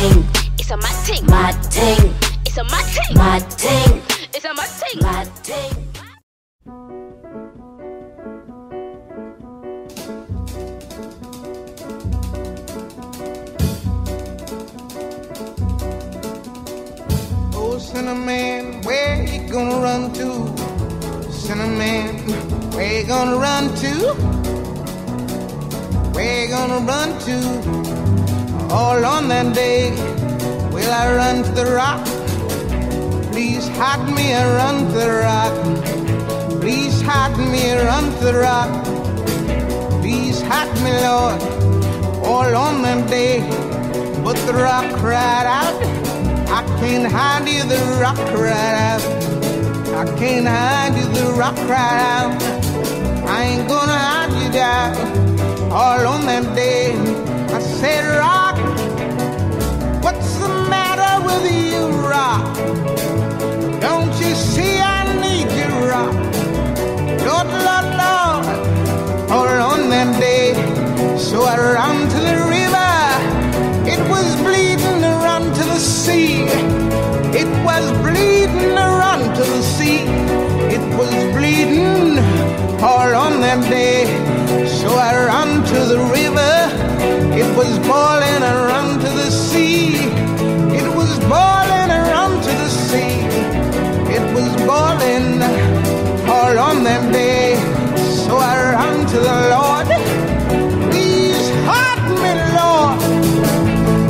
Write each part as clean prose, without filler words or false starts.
ting. It's a my ting. My ting. It's a my ting. My ting. It's a my ting. My ting. Oh, Cinnamon, where you gonna run to? Cinnamon, where you gonna run to? Where you gonna run to? All on that day, will I run to the rock? Please hide me, I run to the rock. Please hide me, I run to the rock. Please hide me, Lord. All on that day, but the rock cried out. I can't hide you, the rock cried out. I can't hide you, the rock cried out. I ain't gonna hide you down. All on that day, I said, rock, what's the matter with you, rock? Don't you see I need you, rock? Lord, Lord, Lord, all on that day. So I ran to the river, it was bleeding, I ran to the sea. It was bleeding, I ran to the sea. It was bleeding, all on that day. So I run to the river, it was boiling, I run to the sea. It was boiling, I run to the sea. It was boiling all on that day. So I run to the Lord, please help me, Lord.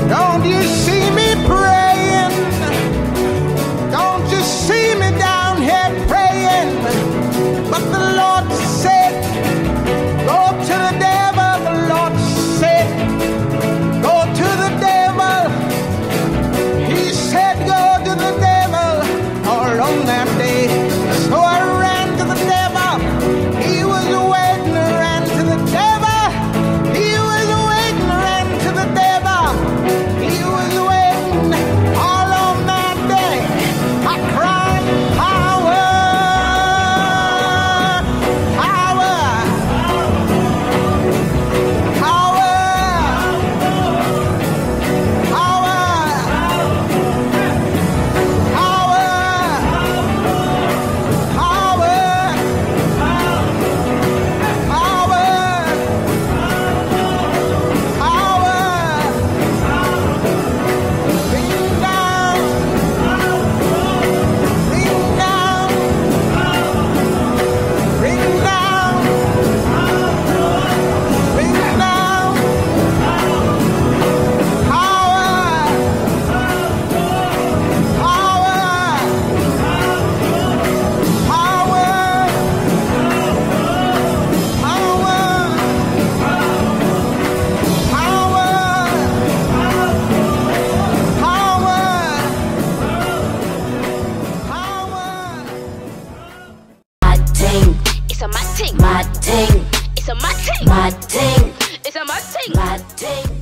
Don't you see me praying? Don't you see me down here praying? But the Lord said, go to the devil, the Lord said. Go to the devil. He said, go to the devil. All on that day. So I ran to the devil. He was waiting, I ran to the devil. He was waiting, I ran to the devil. He was waiting all on that day. I cried, power. It's a my ting. My ting. It's a my ting. My ting. It's a my ting. My ting.